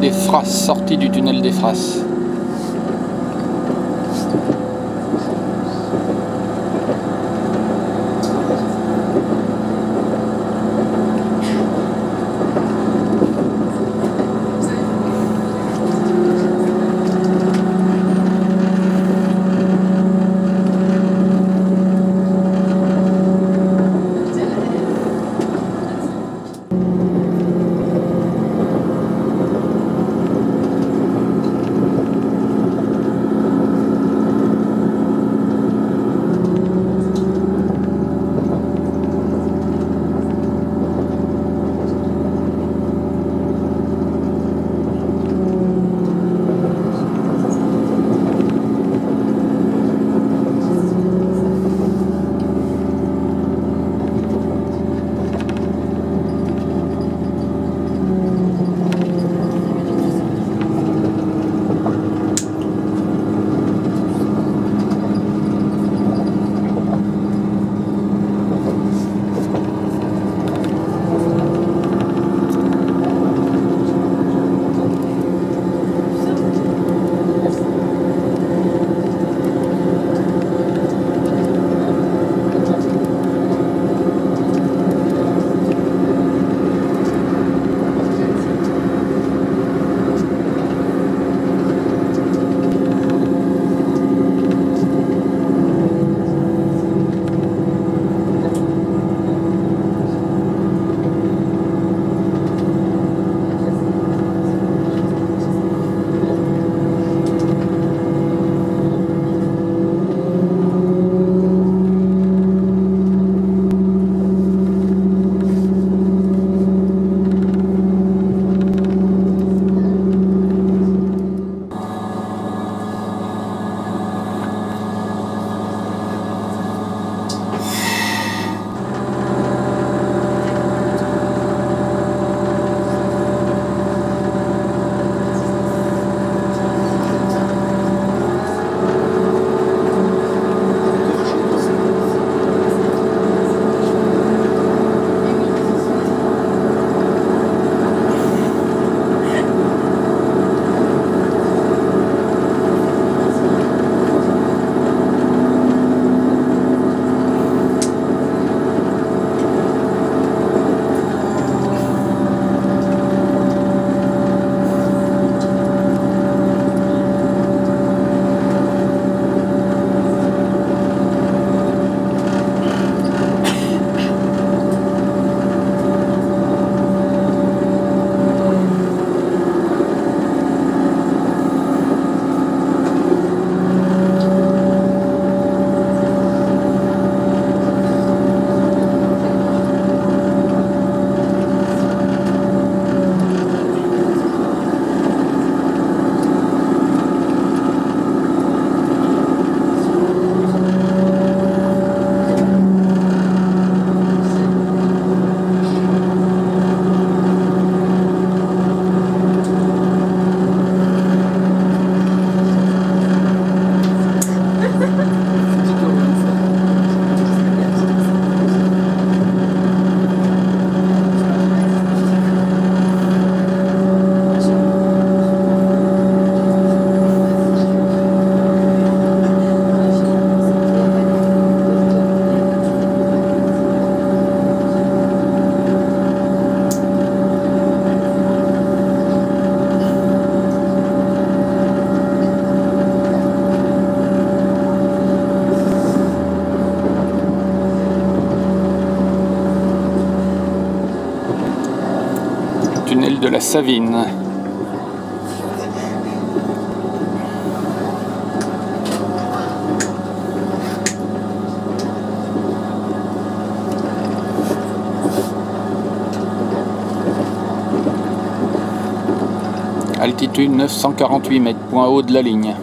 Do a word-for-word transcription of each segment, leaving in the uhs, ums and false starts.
tunnel des Frasses, sortie du tunnel des Frasses. Tunnel de la Savine. Altitude neuf cent quarante-huit mètres, point haut de la ligne.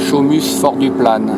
Chaumus Fort du Plane.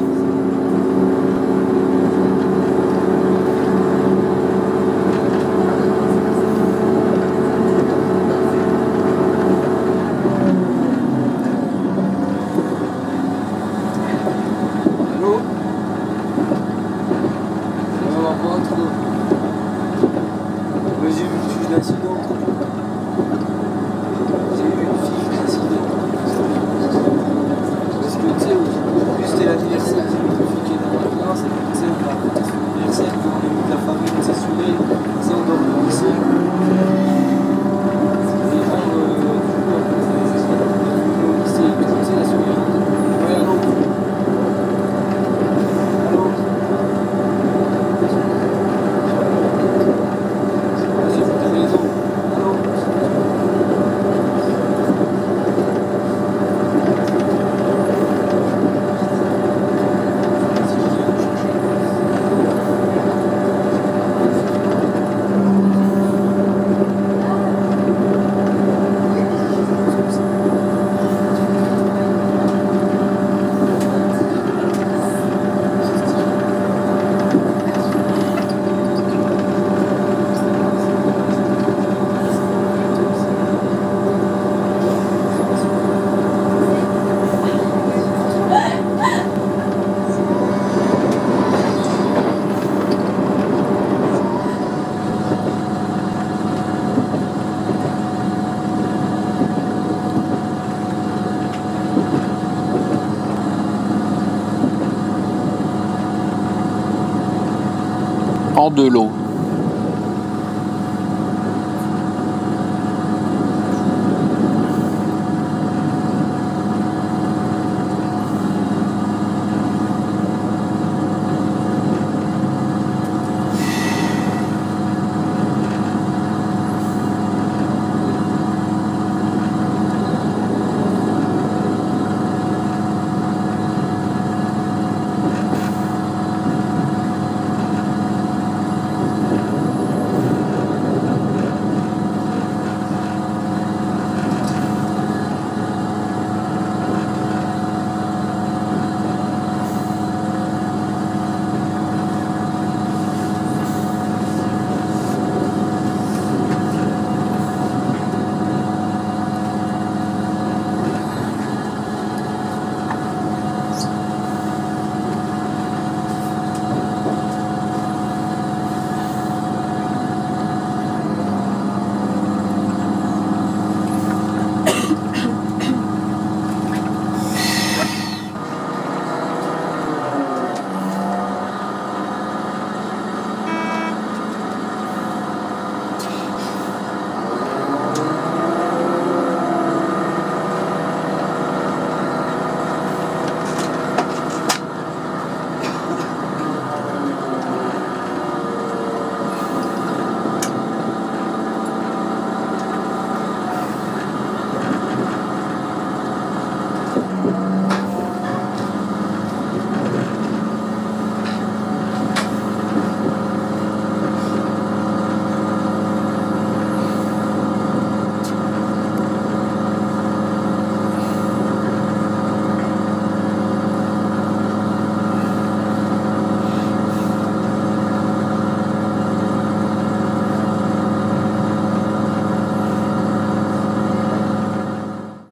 De l'eau.